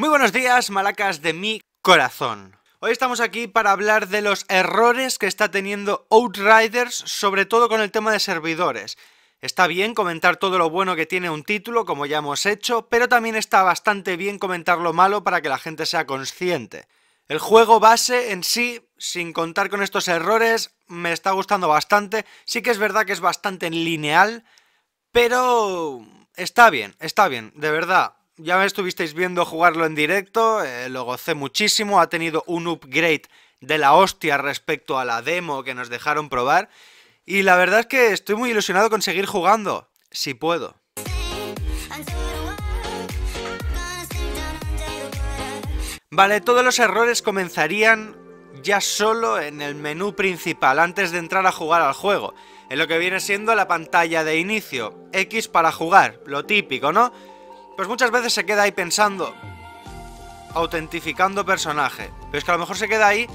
Muy buenos días, malacas de mi corazón. Hoy estamos aquí para hablar de los errores que está teniendo Outriders, sobre todo con el tema de servidores. Está bien comentar todo lo bueno que tiene un título, como ya hemos hecho, pero también está bastante bien comentar lo malo para que la gente sea consciente. El juego base en sí, sin contar con estos errores, me está gustando bastante. Sí que es verdad que es bastante lineal, pero está bien, de verdad. Ya me estuvisteis viendo jugarlo en directo, lo gocé muchísimo, ha tenido un upgrade de la hostia respecto a la demo que nos dejaron probar. Y la verdad es que estoy muy ilusionado con seguir jugando, si puedo. Vale, todos los errores comenzarían ya solo en el menú principal, antes de entrar a jugar al juego. En lo que viene siendo la pantalla de inicio, X para jugar, lo típico, ¿no? Pues muchas veces se queda ahí pensando, autentificando personaje. Pero es que a lo mejor se queda ahí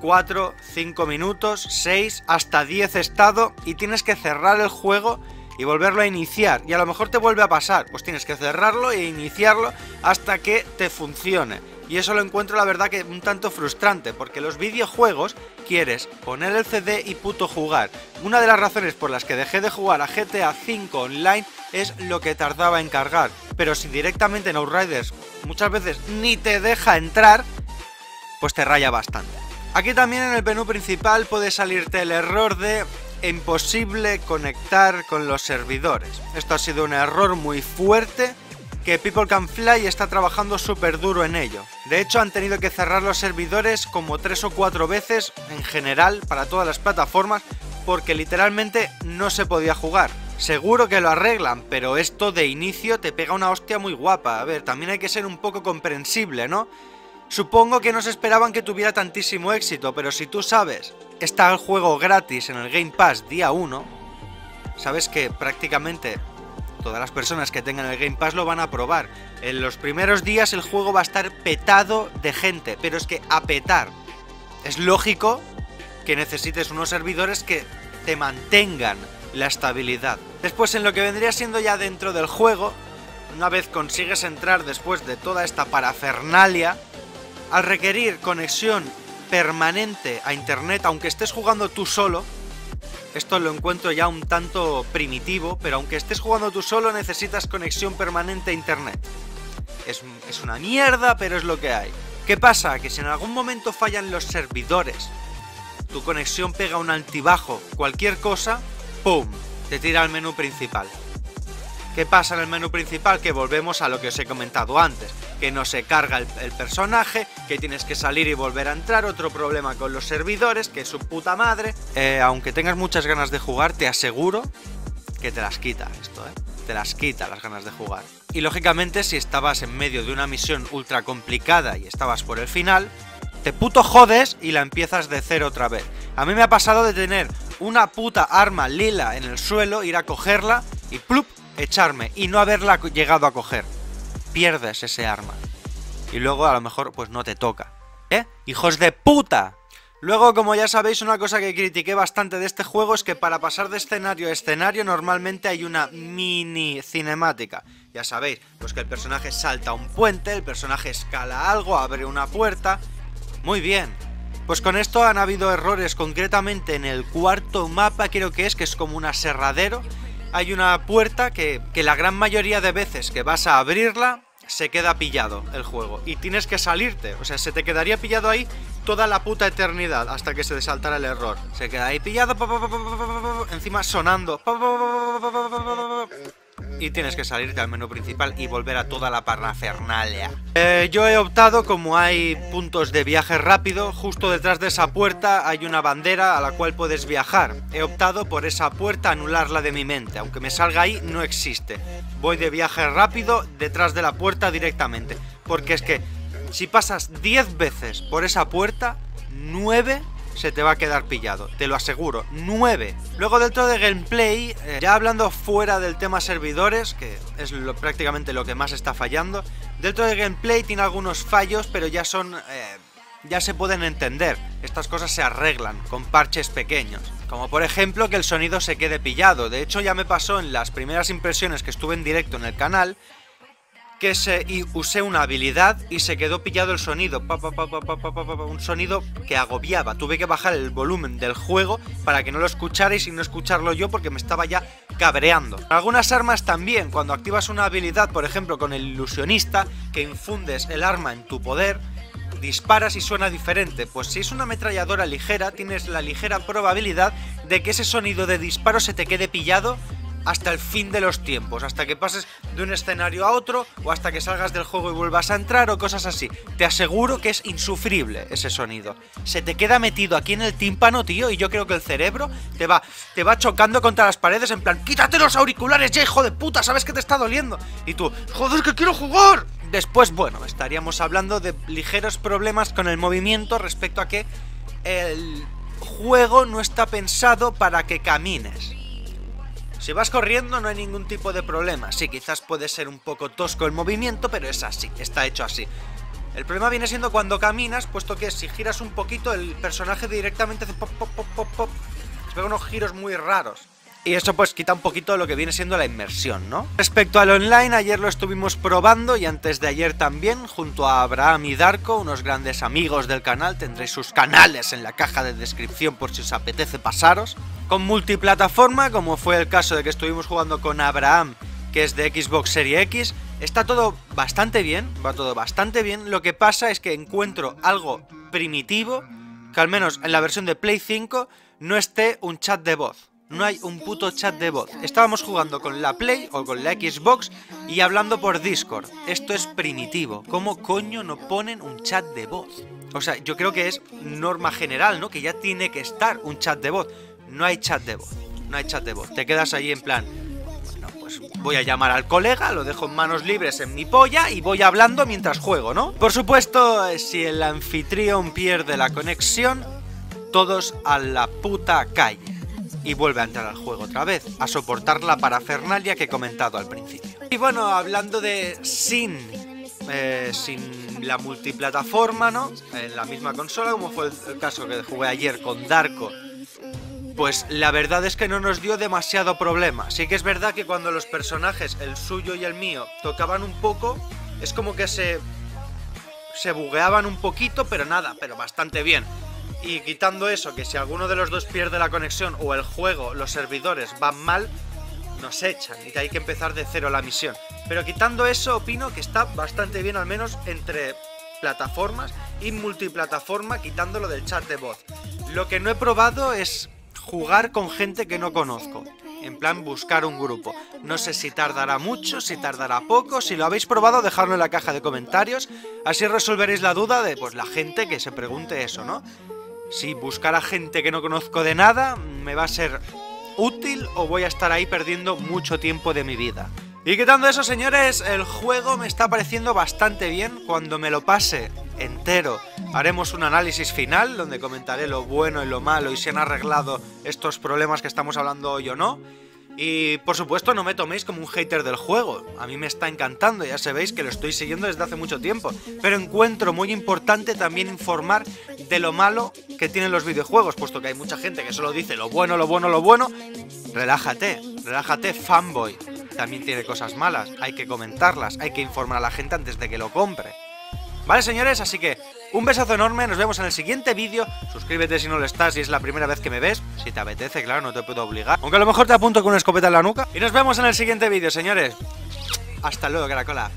4, 5 minutos, 6, hasta 10 estado, y tienes que cerrar el juego y volverlo a iniciar. Y a lo mejor te vuelve a pasar, pues tienes que cerrarlo e iniciarlo hasta que te funcione. Y eso lo encuentro, la verdad, que un tanto frustrante, porque los videojuegos quieres poner el CD y puto jugar. Una de las razones por las que dejé de jugar a GTA 5 online es lo que tardaba en cargar, pero si directamente en Outriders muchas veces ni te deja entrar, pues te raya bastante. Aquí también en el menú principal puede salirte el error de imposible conectar con los servidores. Esto ha sido un error muy fuerte, que People Can Fly está trabajando súper duro en ello. De hecho, han tenido que cerrar los servidores como 3 o 4 veces en general para todas las plataformas, porque literalmente no se podía jugar. Seguro que lo arreglan, pero esto de inicio te pega una hostia muy guapa. A ver, también hay que ser un poco comprensible, ¿no? Supongo que no se esperaban que tuviera tantísimo éxito, pero si tú sabes, está el juego gratis en el Game Pass día 1, sabes que prácticamente todas las personas que tengan el Game Pass lo van a probar. En los primeros días el juego va a estar petado de gente, pero es que a petar. Es lógico que necesites unos servidores que te mantengan la estabilidad. Después, en lo que vendría siendo ya dentro del juego, una vez consigues entrar después de toda esta parafernalia, al requerir conexión permanente a internet, aunque estés jugando tú solo, esto lo encuentro ya un tanto primitivo, pero aunque estés jugando tú solo necesitas conexión permanente a internet. Es una mierda, pero es lo que hay. ¿Qué pasa? Que si en algún momento fallan los servidores, tu conexión pega un altibajo, cualquier cosa, ¡pum!, te tira al menú principal. ¿Qué pasa en el menú principal? Que volvemos a lo que os he comentado antes, que no se carga el personaje, que tienes que salir y volver a entrar, otro problema con los servidores, que es su puta madre. Aunque tengas muchas ganas de jugar, te aseguro que te las quita esto, ¿eh? Te las quita las ganas de jugar. Y lógicamente, si estabas en medio de una misión ultra complicada y estabas por el final, te puto jodes y la empiezas de cero otra vez. A mí me ha pasado de tener una puta arma lila en el suelo, ir a cogerla y ¡plup!, echarme y no haberla llegado a coger. Pierdes ese arma y luego a lo mejor pues no te toca, ¿eh? ¡Hijos de puta! Luego, como ya sabéis, una cosa que critiqué bastante de este juego es que para pasar de escenario a escenario normalmente hay una mini cinemática. Ya sabéis, pues que el personaje salta un puente, el personaje escala algo, abre una puerta. Muy bien. Pues con esto han habido errores, concretamente en el cuarto mapa, creo que es como un aserradero. Hay una puerta que la gran mayoría de veces que vas a abrirla se queda pillado el juego y tienes que salirte, o sea, se te quedaría pillado ahí toda la puta eternidad hasta que se te saltara el error. Se queda ahí pillado, encima sonando, y tienes que salirte al menú principal y volver a toda la parafernalia. Yo he optado, como hay puntos de viaje rápido, justo detrás de esa puerta hay una bandera a la cual puedes viajar. He optado por esa puerta, anularla de mi mente, aunque me salga ahí, no existe. Voy de viaje rápido detrás de la puerta directamente, porque es que si pasas 10 veces por esa puerta, 9... se te va a quedar pillado, te lo aseguro, 9. Luego, dentro de gameplay, ya hablando fuera del tema servidores, que es prácticamente lo que más está fallando, dentro de gameplay tiene algunos fallos, pero ya son, ya se pueden entender. Estas cosas se arreglan con parches pequeños, como por ejemplo que el sonido se quede pillado. De hecho, ya me pasó en las primeras impresiones que estuve en directo en el canal, que usé una habilidad y se quedó pillado el sonido. Un sonido que agobiaba. Tuve que bajar el volumen del juego para que no lo escucharais y no escucharlo yo porque me estaba ya cabreando. Algunas armas también, cuando activas una habilidad, por ejemplo con el ilusionista, que infundes el arma en tu poder, disparas y suena diferente. Pues si es una ametralladora ligera, tienes la ligera probabilidad de que ese sonido de disparo se te quede pillado hasta el fin de los tiempos, hasta que pases de un escenario a otro o hasta que salgas del juego y vuelvas a entrar o cosas así. Te aseguro que es insufrible ese sonido. Se te queda metido aquí en el tímpano, tío, y yo creo que el cerebro te va chocando contra las paredes en plan, quítate los auriculares ya, hijo de puta, sabes que te está doliendo. Y tú, joder, que quiero jugar. Después, bueno, estaríamos hablando de ligeros problemas con el movimiento respecto a que el juego no está pensado para que camines. Si vas corriendo no hay ningún tipo de problema. Sí, quizás puede ser un poco tosco el movimiento, pero es así, está hecho así. El problema viene siendo cuando caminas, puesto que si giras un poquito, el personaje directamente hace pop, pop, pop, pop, pop. Se ve unos giros muy raros. Y eso pues quita un poquito lo que viene siendo la inmersión, ¿no? Respecto al online, ayer lo estuvimos probando y antes de ayer también, junto a Abraham y Darko, unos grandes amigos del canal. Tendréis sus canales en la caja de descripción por si os apetece pasaros. Con multiplataforma, como fue el caso de que estuvimos jugando con Abraham, que es de Xbox Series X, está todo bastante bien, va todo bastante bien. Lo que pasa es que encuentro algo primitivo, que al menos en la versión de Play 5 no esté un chat de voz. No hay un puto chat de voz. Estábamos jugando con la Play o con la Xbox y hablando por Discord. Esto es primitivo. ¿Cómo coño no ponen un chat de voz? O sea, yo creo que es norma general, ¿no? Que ya tiene que estar un chat de voz. No hay chat de voz. No hay chat de voz. Te quedas ahí en plan, bueno, pues voy a llamar al colega, lo dejo en manos libres en mi polla y voy hablando mientras juego, ¿no? Por supuesto, si el anfitrión pierde la conexión, todos a la puta calle. Y vuelve a entrar al juego otra vez, a soportar la parafernalia que he comentado al principio. Y bueno, hablando de sin la multiplataforma, ¿no? En la misma consola, como fue el caso que jugué ayer con Darko, pues la verdad es que no nos dio demasiado problema. Sí que es verdad que cuando los personajes, el suyo y el mío, tocaban un poco, es como que se bugueaban un poquito, pero nada, pero bastante bien. Y quitando eso, que si alguno de los dos pierde la conexión o el juego, los servidores van mal, nos echan y hay que empezar de cero la misión. Pero quitando eso, opino que está bastante bien, al menos entre plataformas y multiplataforma, quitándolo del chat de voz. Lo que no he probado es jugar con gente que no conozco, en plan buscar un grupo. No sé si tardará mucho, si tardará poco. Si lo habéis probado, dejadlo en la caja de comentarios, así resolveréis la duda de pues la gente que se pregunte eso, ¿no? Si buscar a gente que no conozco de nada, ¿me va a ser útil o voy a estar ahí perdiendo mucho tiempo de mi vida? Y quitando eso, señores, el juego me está pareciendo bastante bien. Cuando me lo pase entero, haremos un análisis final donde comentaré lo bueno y lo malo y si han arreglado estos problemas que estamos hablando hoy o no. Y por supuesto no me toméis como un hater del juego, a mí me está encantando, ya sabéis que lo estoy siguiendo desde hace mucho tiempo, pero encuentro muy importante también informar de lo malo que tienen los videojuegos, puesto que hay mucha gente que solo dice lo bueno, lo bueno, lo bueno. Relájate, relájate, fanboy, también tiene cosas malas, hay que comentarlas, hay que informar a la gente antes de que lo compre. Vale, señores, así que un besazo enorme, nos vemos en el siguiente vídeo. Suscríbete si no lo estás, si es la primera vez que me ves. Si te apetece, claro, no te puedo obligar. Aunque a lo mejor te apunto con una escopeta en la nuca. Y nos vemos en el siguiente vídeo, señores. Hasta luego, caracola.